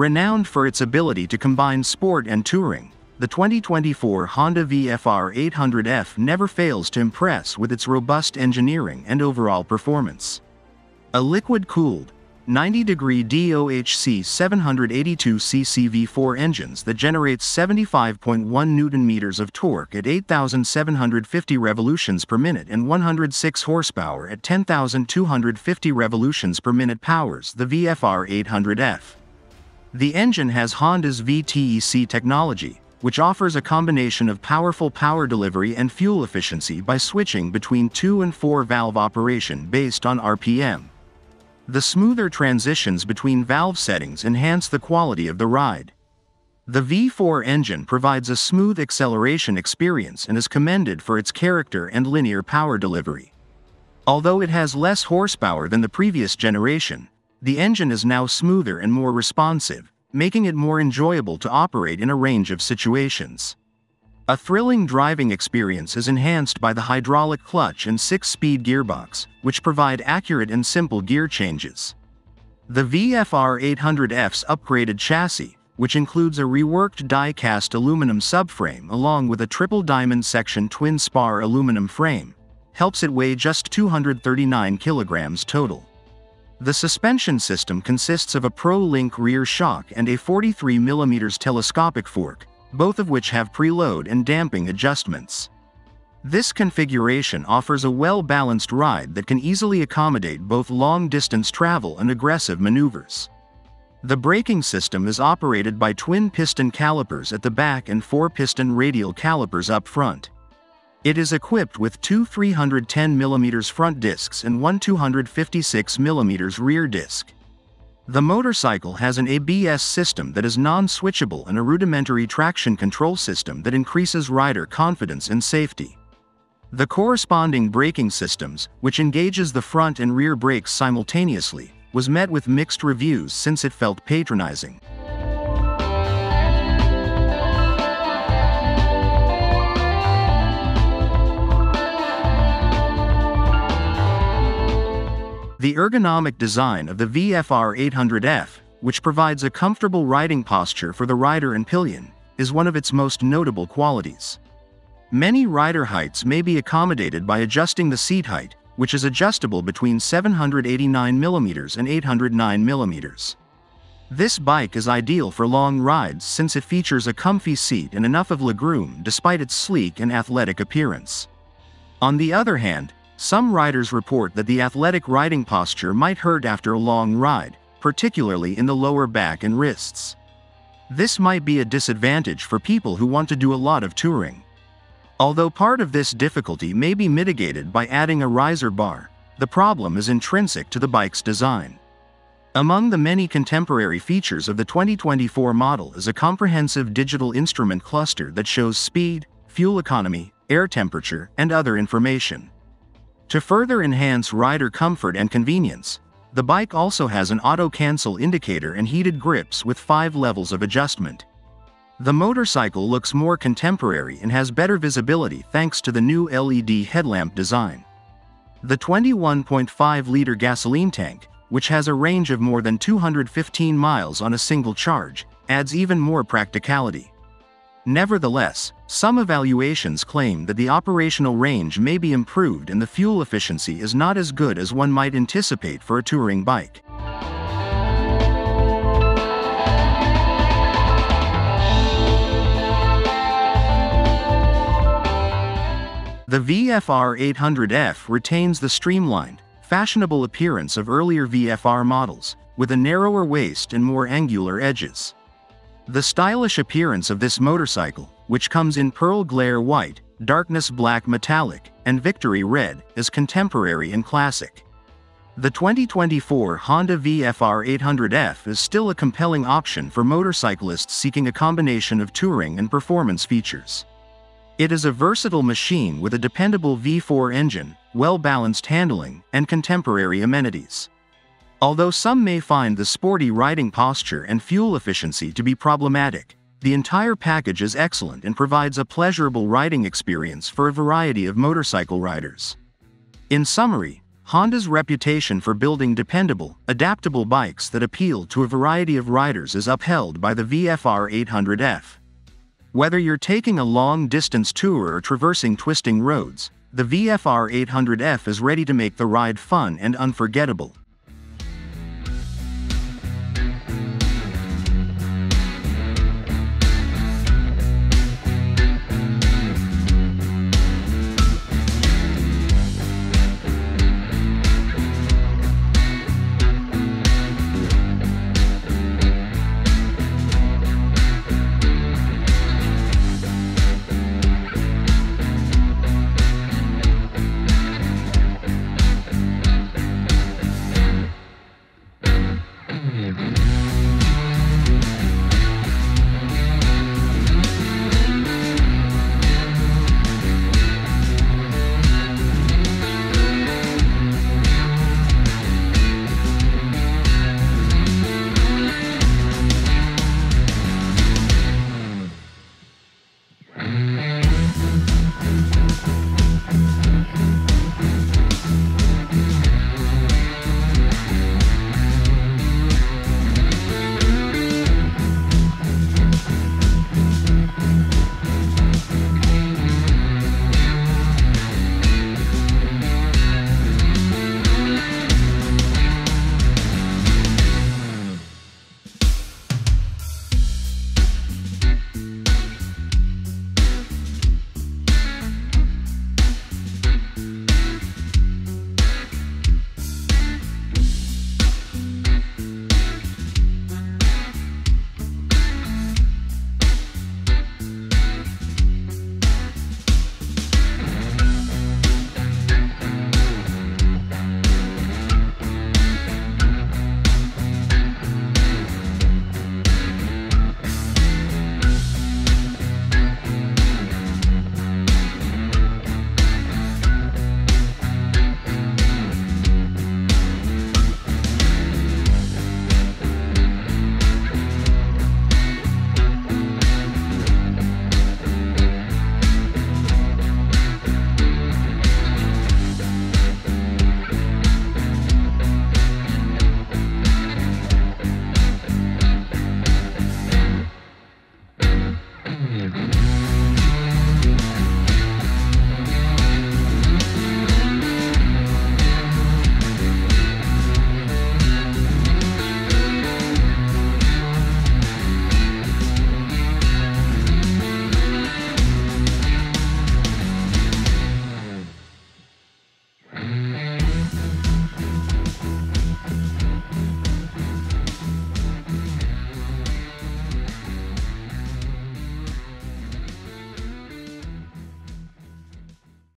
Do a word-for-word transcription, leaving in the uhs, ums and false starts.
Renowned for its ability to combine sport and touring, the twenty twenty-four Honda V F R eight hundred F never fails to impress with its robust engineering and overall performance. A liquid-cooled, ninety degree D O H C seven eighty-two c c V four engines that generates seventy-five point one newton-meters of torque at eight thousand seven hundred fifty revolutions per minute and one hundred six horsepower at ten thousand two hundred fifty revolutions per minute powers the V F R eight hundred F. The engine has Honda's V T E C technology, which offers a combination of powerful power delivery and fuel efficiency by switching between two and four valve operation based on R P M. The smoother transitions between valve settings enhance the quality of the ride. The V four engine provides a smooth acceleration experience and is commended for its character and linear power delivery. Although it has less horsepower than the previous generation, the engine is now smoother and more responsive, making it more enjoyable to operate in a range of situations. A thrilling driving experience is enhanced by the hydraulic clutch and six-speed gearbox, which provide accurate and simple gear changes. The V F R eight hundred F's upgraded chassis, which includes a reworked die-cast aluminum subframe along with a triple diamond section twin spar aluminum frame, helps it weigh just two hundred thirty-nine kilograms total. The suspension system consists of a Pro-Link rear shock and a forty-three millimeter telescopic fork, both of which have preload and damping adjustments. This configuration offers a well-balanced ride that can easily accommodate both long-distance travel and aggressive maneuvers. The braking system is operated by twin piston calipers at the back and four piston radial calipers up front. It is equipped with two three hundred ten millimeter front discs and one two hundred fifty-six millimeter rear disc. The motorcycle has an A B S system that is non-switchable and a rudimentary traction control system that increases rider confidence and safety. The corresponding braking systems, which engages the front and rear brakes simultaneously, was met with mixed reviews since it felt patronizing. The ergonomic design of the V F R eight hundred F, which provides a comfortable riding posture for the rider and pillion, is one of its most notable qualities. Many rider heights may be accommodated by adjusting the seat height, which is adjustable between seven hundred eighty-nine millimeters and eight hundred nine millimeters. This bike is ideal for long rides since it features a comfy seat and enough of legroom despite its sleek and athletic appearance. On the other hand, some riders report that the athletic riding posture might hurt after a long ride, particularly in the lower back and wrists. This might be a disadvantage for people who want to do a lot of touring. Although part of this difficulty may be mitigated by adding a riser bar, the problem is intrinsic to the bike's design. Among the many contemporary features of the twenty twenty-four model is a comprehensive digital instrument cluster that shows speed, fuel economy, air temperature, and other information. To further enhance rider comfort and convenience, the bike also has an auto-cancel indicator and heated grips with five levels of adjustment. The motorcycle looks more contemporary and has better visibility thanks to the new L E D headlamp design. The twenty-one point five liter gasoline tank, which has a range of more than two hundred fifteen miles on a single charge, adds even more practicality. Nevertheless, some evaluations claim that the operational range may be improved and the fuel efficiency is not as good as one might anticipate for a touring bike. The V F R eight hundred F retains the streamlined, fashionable appearance of earlier V F R models, with a narrower waist and more angular edges. The stylish appearance of this motorcycle, which comes in Pearl Glare White, Darkness Black Metallic, and Victory Red, is contemporary and classic. The twenty twenty-four Honda V F R eight hundred F is still a compelling option for motorcyclists seeking a combination of touring and performance features. It is a versatile machine with a dependable V four engine, well-balanced handling, and contemporary amenities. Although some may find the sporty riding posture and fuel efficiency to be problematic, the entire package is excellent and provides a pleasurable riding experience for a variety of motorcycle riders. In summary, Honda's reputation for building dependable, adaptable bikes that appeal to a variety of riders is upheld by the V F R eight hundred F. Whether you're taking a long-distance tour or traversing twisting roads, the V F R eight hundred F is ready to make the ride fun and unforgettable.